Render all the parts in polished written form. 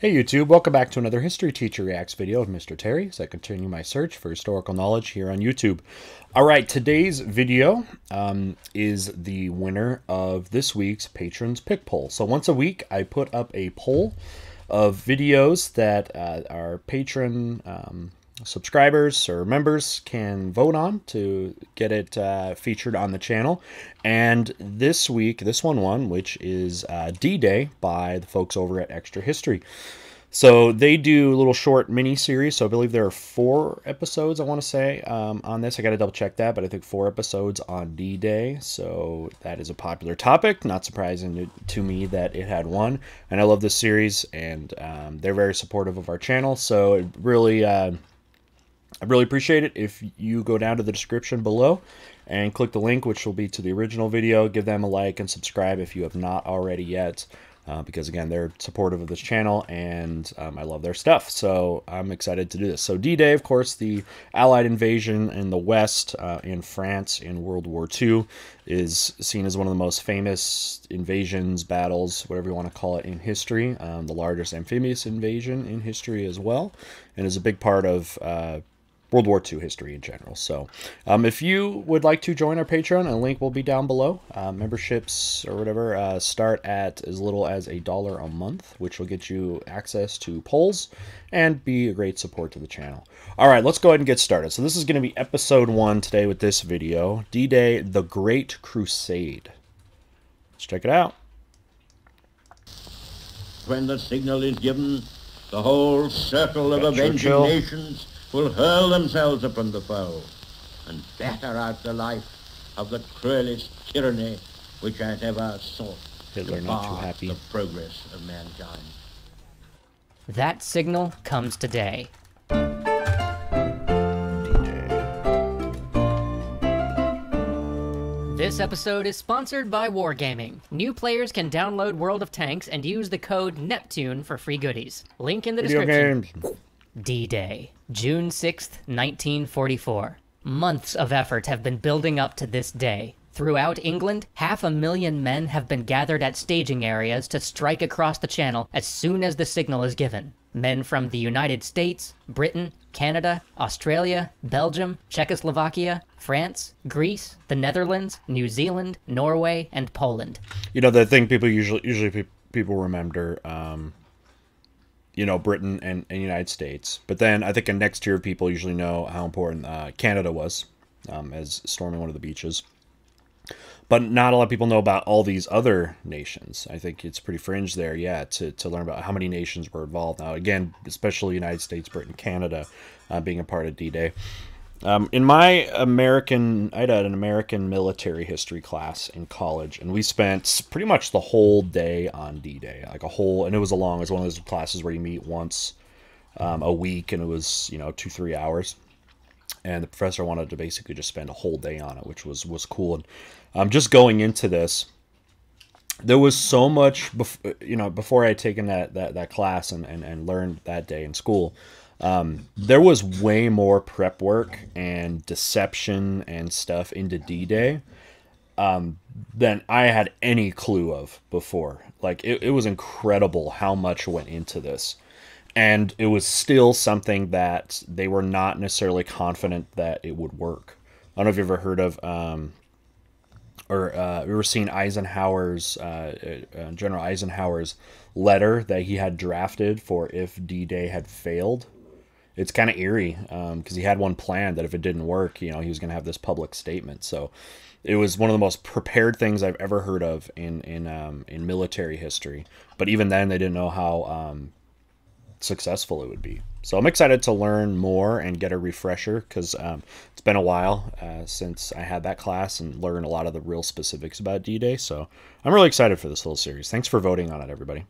Hey YouTube, welcome back to another History Teacher Reacts video of Mr. Terry as I continue my search for historical knowledge here on YouTube. Alright, today's video is the winner of this week's Patrons Pick Poll. So once a week I put up a poll of videos that our patron subscribers or members can vote on to get it featured on the channel. And this week, this one won, which is D-Day by the folks over at Extra History. So they do a little short mini series. So I believe there are 4 episodes, I want to say, on this. I got to double check that, but I think 4 episodes on D-Day. So that is a popular topic. Not surprising to me that it had won. And I love this series, and they're very supportive of our channel. So it really... I really appreciate it if you go down to the description below and click the link, which will be to the original video. Give them a like and subscribe if you have not already yet, because again, they're supportive of this channel, and I love their stuff, so I'm excited to do this. So D-Day, of course, the Allied invasion in the West, in France in World War II, is seen as one of the most famous invasions, battles, whatever you want to call it, in history. The largest amphibious invasion in history as well, and is a big part of World War II history in general. So if you would like to join our Patreon, a link will be down below. Memberships or whatever start at as little as $1 a month, which will get you access to polls and be a great support to the channel. All right, let's go ahead and get started. So this is going to be episode 1 today with this video, D-Day, the Great Crusade. Let's check it out. When the signal is given, the whole circle of avenging nations will hurl themselves upon the foe and batter out the life of the cruelest tyranny which has ever sought Hitler to bar not too happy. The progress of mankind. That signal comes today. This episode is sponsored by Wargaming. New players can download World of Tanks and use the code NEPTUNE for free goodies. Link in the description. D-Day, June 6th, 1944. Months of effort have been building up to this day. Throughout England, 500,000 men have been gathered at staging areas to strike across the Channel as soon as the signal is given. Men from the United States, Britain, Canada, Australia, Belgium, Czechoslovakia, France, Greece, the Netherlands, New Zealand, Norway, and Poland. You know, the thing people usually people remember, you know, Britain and United States. But then I think a next tier of people usually know how important Canada was as storming one of the beaches. But not a lot of people know about all these other nations. I think it's pretty fringe there, yeah, to learn about how many nations were involved. Now, again, especially United States, Britain, Canada being a part of D-Day. In my American, I had an American military history class in college, and we spent pretty much the whole day on D-Day, like a whole, and it was a long, it was one of those classes where you meet once a week, and it was, you know, 2-3 hours, and the professor wanted to basically just spend a whole day on it, which was cool. And just going into this, there was so much, you know, before I had taken that class and learned that day in school. There was way more prep work and deception and stuff into D-Day than I had any clue of before. Like, it was incredible how much went into this. And it was still something that they were not necessarily confident that it would work. I don't know if you've ever heard of, we were seeing Eisenhower's, General Eisenhower's letter that he had drafted for if D-Day had failed. It's kind of eerie because he had one planned that if it didn't work, you know, he was going to have this public statement. So it was one of the most prepared things I've ever heard of in military history. But even then, they didn't know how successful it would be. So I'm excited to learn more and get a refresher because it's been a while since I had that class and learned a lot of the real specifics about D-Day. So I'm really excited for this little series. Thanks for voting on it, everybody.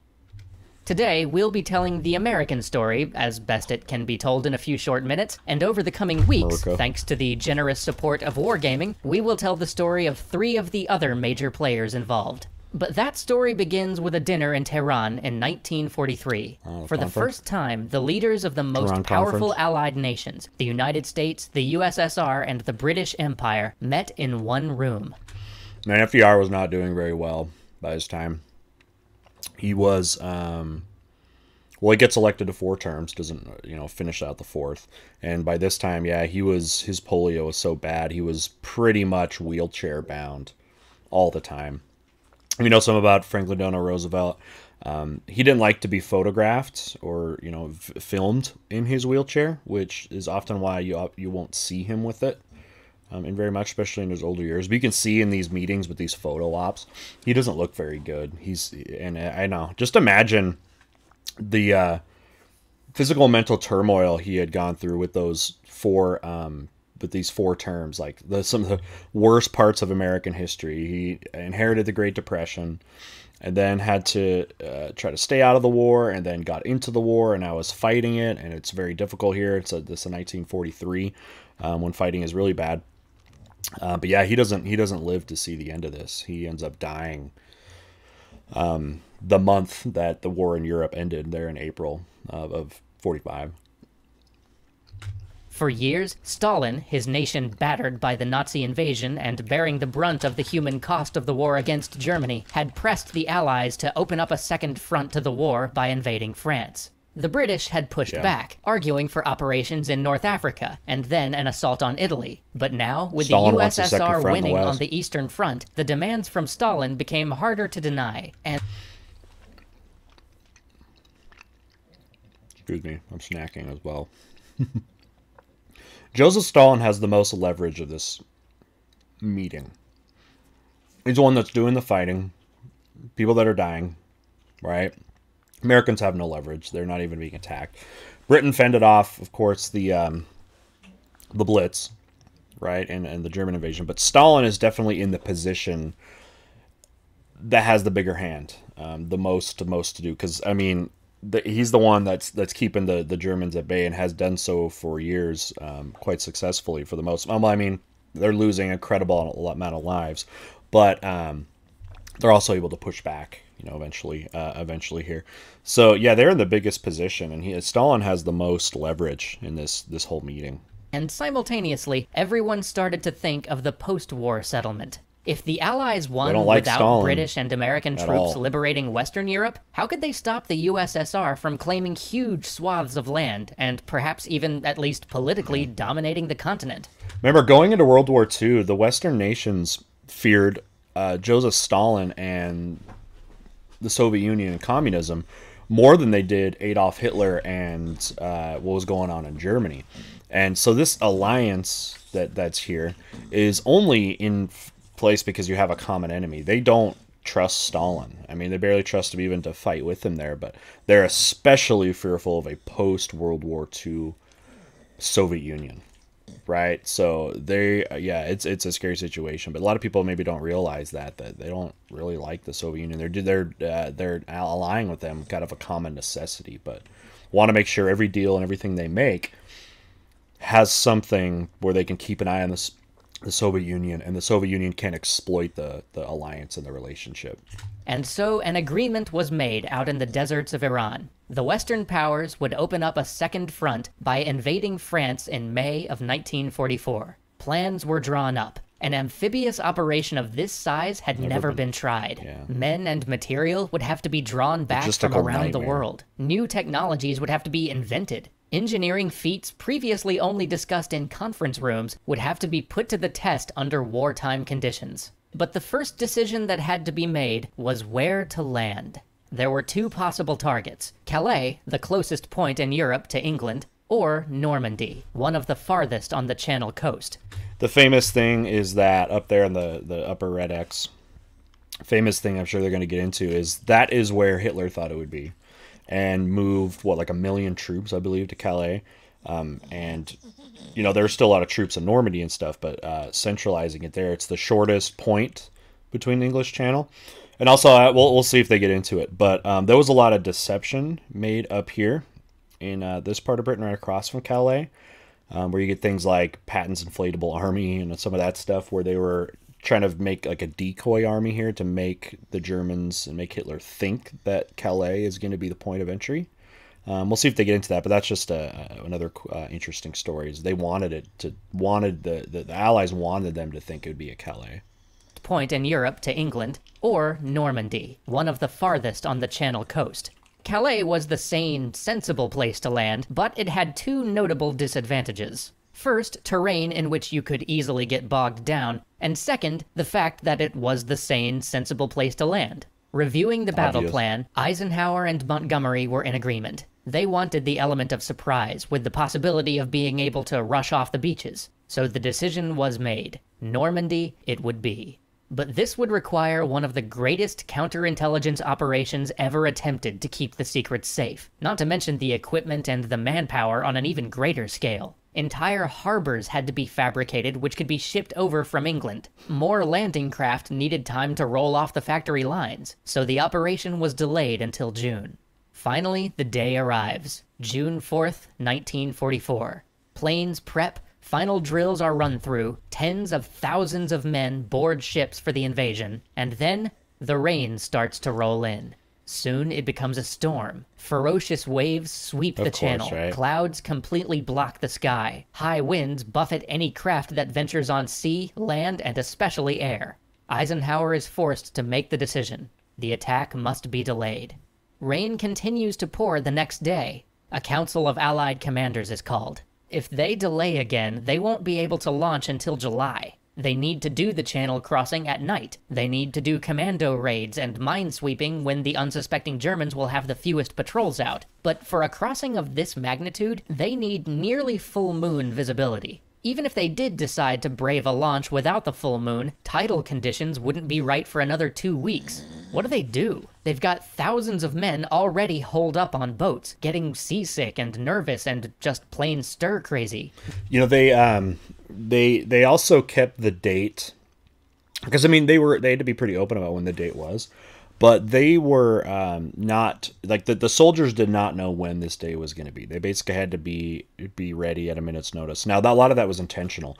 Today, we'll be telling the American story, as best it can be told in a few short minutes, and over the coming weeks, thanks to the generous support of Wargaming, we will tell the story of 3 of the other major players involved. But that story begins with a dinner in Tehran in 1943. For the first time, the leaders of the most powerful Allied nations, the United States, the USSR, and the British Empire, met in one room. Man, FDR was not doing very well by this time. He was Well, he gets elected to 4 terms, doesn't, you know, finish out the 4th. And by this time, yeah, he was, his polio was so bad, he was pretty much wheelchair bound all the time. We know some about Franklin Delano Roosevelt. He didn't like to be photographed or, you know, filmed in his wheelchair, which is often why you won't see him with it. And very much, especially in his older years. But you can see in these meetings with these photo ops, he doesn't look very good. He's, and I know, just imagine the physical and mental turmoil he had gone through with those 4, with these 4 terms, like some of the worst parts of American history. He inherited the Great Depression, and then had to try to stay out of the war, and then got into the war, and now is fighting it, and it's very difficult here. It's a, this is 1943, when fighting is really bad. But yeah, he doesn't live to see the end of this. He ends up dying the month that the war in Europe ended, there in April of 45. For years, Stalin, his nation battered by the Nazi invasion and bearing the brunt of the human cost of the war against Germany, had pressed the Allies to open up a second front to the war by invading France. The British had pushed back, arguing for operations in North Africa, and then an assault on Italy. But now, with Stalin, the USSR winning on the Eastern Front, the demands from Stalin became harder to deny, and... Excuse me, I'm snacking as well. Joseph Stalin has the most leverage of this meeting. He's the one that's doing the fighting. People that are dying, right? Americans have no leverage. They're not even being attacked. Britain fended off, of course, the Blitz, right, and the German invasion. But Stalin is definitely in the position that has the bigger hand, the most to do. Because, I mean... he's the one that's keeping the Germans at bay and has done so for years, quite successfully for the most. Well, I mean, they're losing an incredible amount of lives, but they're also able to push back, you know, eventually here. So yeah, they're in the biggest position, and Stalin has the most leverage in this whole meeting. And simultaneously, everyone started to think of the post-war settlement. If the Allies won without British and American troops liberating Western Europe, how could they stop the USSR from claiming huge swaths of land and perhaps even, at least politically, dominating the continent? Remember, going into World War II, the Western nations feared Joseph Stalin and the Soviet Union and communism more than they did Adolf Hitler and what was going on in Germany. And so this alliance that's here is only in... place because you have a common enemy. They don't trust Stalin. I mean, they barely trust him even to fight with him there, but they're especially fearful of a post-World War II Soviet Union, right? So they, yeah, it's a scary situation, but a lot of people maybe don't realize that they don't really like the Soviet Union. They're allying with them kind of a common necessity, but want to make sure every deal and everything they make has something where they can keep an eye on this the Soviet Union, and the Soviet Union can exploit the alliance and the relationship. And so an agreement was made out in the deserts of Iran. The Western powers would open up a second front by invading France in May of 1944. Plans were drawn up. An amphibious operation of this size had never been tried. Yeah. Men and material would have to be drawn back from around the world. New technologies would have to be invented. Engineering feats previously only discussed in conference rooms would have to be put to the test under wartime conditions. But the first decision that had to be made was where to land. There were 2 possible targets: Calais, the closest point in Europe to England, or Normandy, one of the farthest on the Channel coast. The famous thing is that up there in the upper red X, famous thing I'm sure they're going to get into, is that is where Hitler thought it would be. And moved, what, like 1 million troops, I believe, to Calais. And, you know, there's still a lot of troops in Normandy and stuff, but centralizing it there, it's the shortest point between the English Channel. And also, we'll see if they get into it, but there was a lot of deception made up here in this part of Britain, right across from Calais, where you get things like Patton's Inflatable Army and some of that stuff, where they were trying to make like a decoy army here to make the Germans and make Hitler think that Calais is going to be the point of entry. We'll see if they get into that, but that's just another interesting story. Is they wanted it to the Allies wanted them to think it would be at Calais. Point in Europe to England, or Normandy, one of the farthest on the Channel coast. Calais was the sane, sensible place to land, but it had two notable disadvantages. First, terrain in which you could easily get bogged down, and second, the fact that it was the sane, sensible place to land. Reviewing the battle plan, Eisenhower and Montgomery were in agreement. They wanted the element of surprise, with the possibility of being able to rush off the beaches. So the decision was made. Normandy it would be. But this would require one of the greatest counterintelligence operations ever attempted to keep the secrets safe, not to mention the equipment and the manpower on an even greater scale. Entire harbors had to be fabricated, which could be shipped over from England. More landing craft needed time to roll off the factory lines, so the operation was delayed until June. Finally, the day arrives. June 4th, 1944. Planes prep, final drills are run through, tens of thousands of men board ships for the invasion, and then the rain starts to roll in. Soon it becomes a storm. Ferocious waves sweep the channel. Right? Clouds completely block the sky. High winds buffet any craft that ventures on sea, land, and especially air. Eisenhower is forced to make the decision. The attack must be delayed. Rain continues to pour the next day. A council of Allied commanders is called. If they delay again, they won't be able to launch until July. They need to do the channel crossing at night. They need to do commando raids and minesweeping when the unsuspecting Germans will have the fewest patrols out. But for a crossing of this magnitude, they need nearly full moon visibility. Even if they did decide to brave a launch without the full moon, tidal conditions wouldn't be right for another 2 weeks. What do? They've got thousands of men already holed up on boats, getting seasick and nervous and just plain stir crazy. You know, they also kept the date, because I mean they had to be pretty open about when the date was, but they were not like the soldiers did not know when this day was going to be. They basically had to be ready at a minute's notice. Now a lot of that was intentional.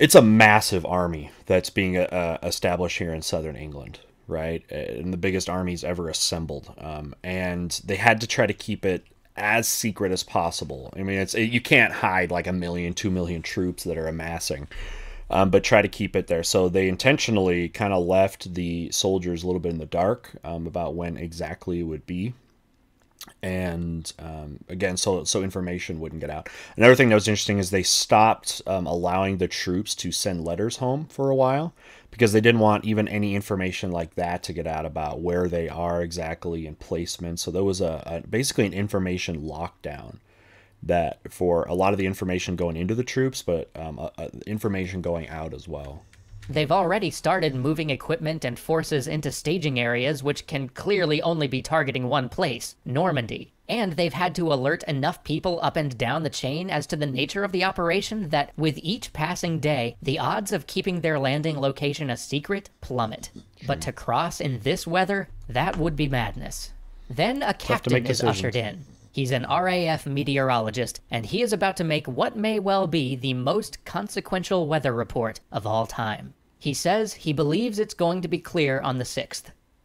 It's a massive army that's being established here in southern England. Right, and the biggest armies ever assembled, and they had to try to keep it as secret as possible. I mean, you can't hide like 1 million, 2 million troops that are amassing, but try to keep it there. So they intentionally kind of left the soldiers a little bit in the dark about when exactly it would be, and again, so information wouldn't get out. Another thing that was interesting is they stopped allowing the troops to send letters home for a while, because they didn't want even any information like that to get out about where they are exactly and placement. So there was basically an information lockdown that for a lot of the information going into the troops, but information going out as well. They've already started moving equipment and forces into staging areas which can clearly only be targeting one place, Normandy. And they've had to alert enough people up and down the chain as to the nature of the operation that with each passing day, the odds of keeping their landing location a secret plummet. But to cross in this weather, that would be madness. Then a captain is ushered in. He's an RAF meteorologist, and he is about to make what may well be the most consequential weather report of all time. He says he believes it's going to be clear on the 6th.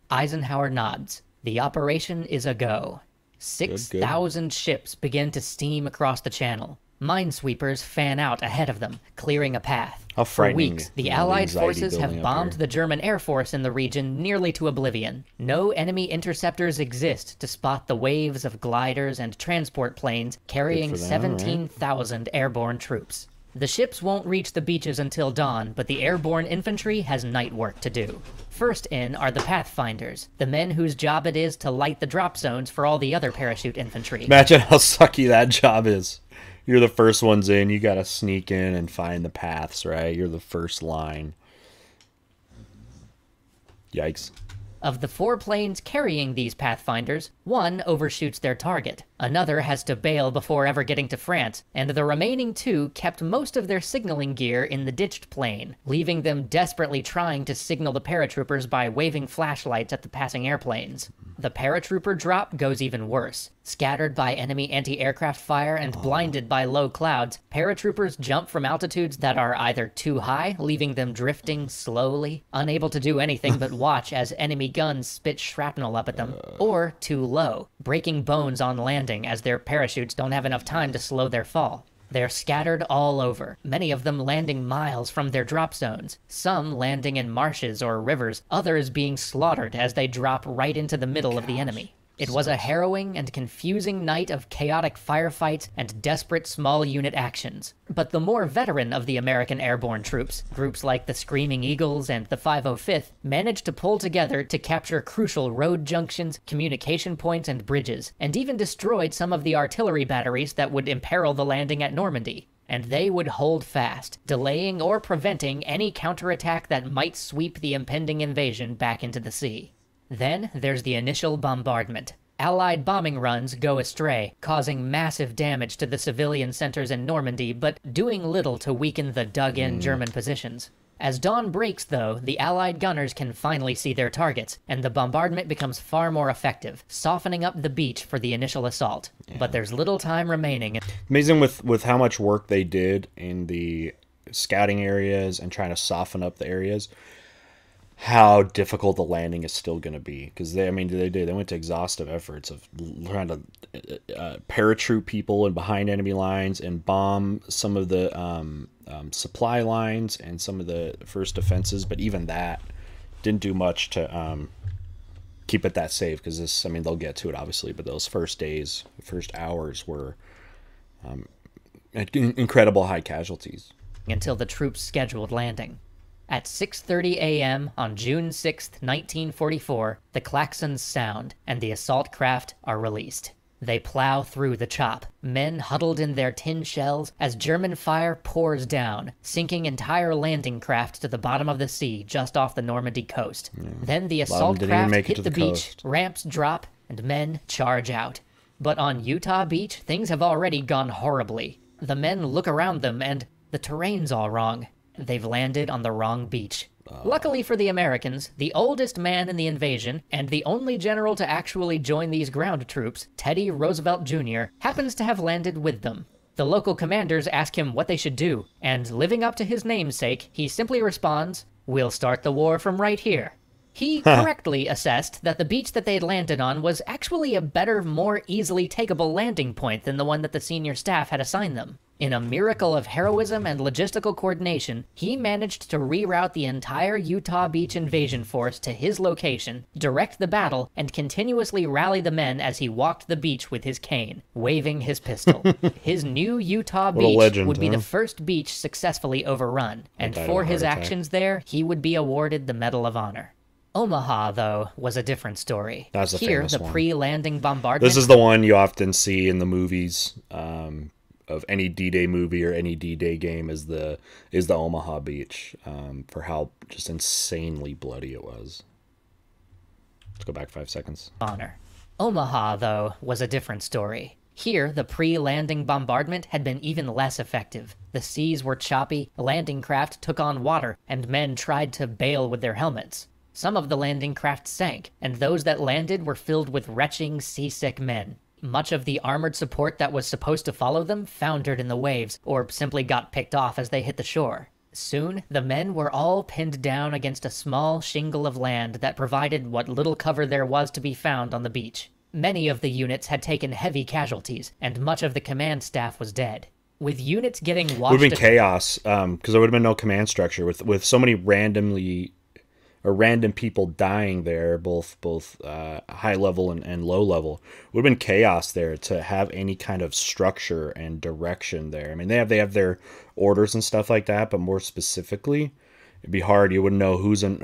Eisenhower nods. The operation is a go. 6,000 ships begin to steam across the channel. Minesweepers fan out ahead of them, clearing a path. For weeks, the Allied forces have bombed the German Air Force in the region nearly to oblivion. No enemy interceptors exist to spot the waves of gliders and transport planes carrying 17,000 airborne troops. The ships won't reach the beaches until dawn, but the airborne infantry has night work to do. First in are the Pathfinders, the men whose job it is to light the drop zones for all the other parachute infantry. Imagine how sucky that job is. You're the first ones in. You got to sneak in and find the paths, right? You're the first line. Yikes. Of the 4 planes carrying these Pathfinders, 1 overshoots their target. Another has to bail before ever getting to France, and the remaining 2 kept most of their signaling gear in the ditched plane, leaving them desperately trying to signal the paratroopers by waving flashlights at the passing airplanes. The paratrooper drop goes even worse. Scattered by enemy anti-aircraft fire and blinded by low clouds, paratroopers jump from altitudes that are either too high, leaving them drifting slowly, unable to do anything but watch as enemy guns spit shrapnel up at them, or too low, breaking bones on landing as their parachutes don't have enough time to slow their fall. They're scattered all over, many of them landing miles from their drop zones, some landing in marshes or rivers, others being slaughtered as they drop right into the middle of the enemy. It was a harrowing and confusing night of chaotic firefights and desperate small unit actions. But the more veteran of the American airborne troops, groups like the Screaming Eagles and the 505th, managed to pull together to capture crucial road junctions, communication points, and bridges, and even destroyed some of the artillery batteries that would imperil the landing at Normandy. And they would hold fast, delaying or preventing any counterattack that might sweep the impending invasion back into the sea. Then there's the initial bombardment. Allied bombing runs go astray, causing massive damage to the civilian centers in Normandy, but doing little to weaken the dug-in German positions. As dawn breaks, though, the Allied gunners can finally see their targets, and the bombardment becomes far more effective, softening up the beach for the initial assault. Yeah. But there's little time remaining. Amazing with how much work they did in the scouting areas and trying to soften up the areas, how difficult the landing is still going to be. Because, they went to exhaustive efforts of trying to paratroop people and behind enemy lines and bomb some of the... supply lines and some of the first defenses, but even that didn't do much to keep it that safe, because this, they'll get to it obviously, but those first days, first hours were incredible high casualties. Until the troops scheduled landing. At 6:30 a.m. on June 6, 1944, the klaxons sound and the assault craft are released. They plow through the chop, men huddled in their tin shells as German fire pours down, sinking entire landing craft to the bottom of the sea just off the Normandy coast. Yeah. Then the assault craft hit the beach, ramps drop, and men charge out. But on Utah Beach, things have already gone horribly. The men look around them and the terrain's all wrong. They've landed on the wrong beach. Luckily for the Americans, the oldest man in the invasion, and the only general to actually join these ground troops, Teddy Roosevelt Jr., happens to have landed with them. The local commanders ask him what they should do, and living up to his namesake, he simply responds, "We'll start the war from right here." He correctly assessed that the beach that they'd landed on was actually a better, more easily takeable landing point than the one that the senior staff had assigned them. In a miracle of heroism and logistical coordination, he managed to reroute the entire Utah Beach invasion force to his location, direct the battle, and continuously rally the men as he walked the beach with his cane, waving his pistol. His new Utah Beach would be the first beach successfully overrun, and for his actions there, he would be awarded the Medal of Honor. Omaha, though, was a different story. That's a famous one. Here, the pre-landing bombardment... This is the one you often see in the movies, of any D-Day movie or any D-Day game, is the Omaha Beach, for how just insanely bloody it was. Let's go back 5 seconds. Omaha, though, was a different story. Here, the pre-landing bombardment had been even less effective. The seas were choppy, landing craft took on water, and men tried to bail with their helmets. Some of the landing craft sank, and those that landed were filled with retching, seasick men. Much of the armored support that was supposed to follow them foundered in the waves, or simply got picked off as they hit the shore. Soon, the men were all pinned down against a small shingle of land that provided what little cover there was to be found on the beach. Many of the units had taken heavy casualties, and much of the command staff was dead. With units getting washed... It would have been chaos, because there would have been no command structure. With so many random people dying there, both high level and low level, would have been chaos there to have any kind of structure and direction there. I mean, they have their orders and stuff like that, but more specifically, it'd be hard. You wouldn't know who's in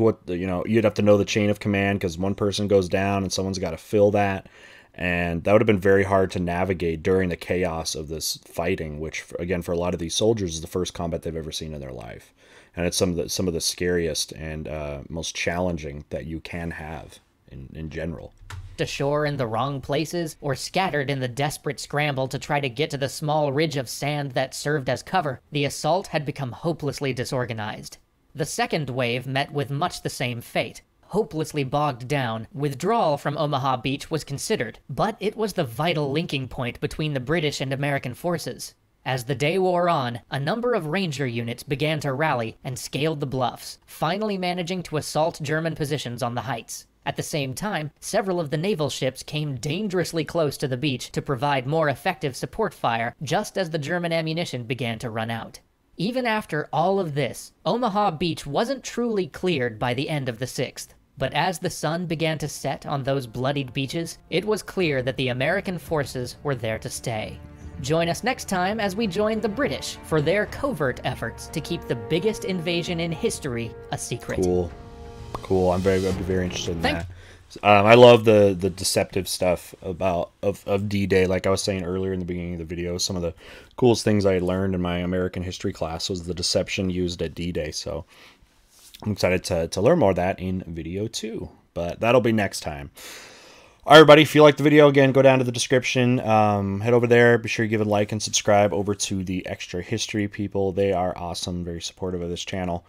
what. You know, you'd have to know the chain of command, because one person goes down and someone's got to fill that, and that would have been very hard to navigate during the chaos of this fighting, which again, for a lot of these soldiers, is the first combat they've ever seen in their life. And it's some of the scariest and most challenging that you can have in general. Ashore in the wrong places, or scattered in the desperate scramble to try to get to the small ridge of sand that served as cover, the assault had become hopelessly disorganized. The second wave met with much the same fate. Hopelessly bogged down, withdrawal from Omaha Beach was considered, but it was the vital linking point between the British and American forces. As the day wore on, a number of ranger units began to rally and scaled the bluffs, finally managing to assault German positions on the heights. At the same time, several of the naval ships came dangerously close to the beach to provide more effective support fire just as the German ammunition began to run out. Even after all of this, Omaha Beach wasn't truly cleared by the end of the 6th. But as the sun began to set on those bloodied beaches, it was clear that the American forces were there to stay. Join us next time as we join the British for their covert efforts to keep the biggest invasion in history a secret. Cool. Cool. I'd be very interested in that. I love the deceptive stuff of D-Day. Like I was saying earlier in the beginning of the video, some of the coolest things I learned in my American history class was the deception used at D-Day. So I'm excited to learn more of that in video 2. But that'll be next time. All right, everybody, if you liked the video, again, go down to the description, head over there, be sure you give it a like and subscribe over to the Extra History people. They are awesome, very supportive of this channel.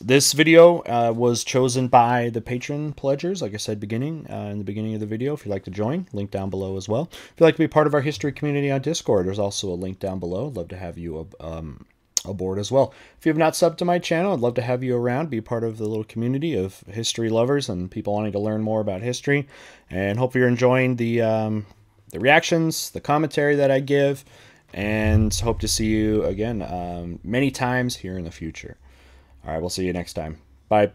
This video was chosen by the patron pledgers, like I said in the beginning of the video. If you'd like to join, link down below as well. If you'd like to be part of our history community on Discord, there's also a link down below. I'd love to have you aboard as well. If you have not subbed to my channel, I'd love to have you around, be part of the little community of history lovers and people wanting to learn more about history. And hope you're enjoying the reactions, the commentary that I give, and hope to see you again many times here in the future. All right, we'll see you next time. Bye.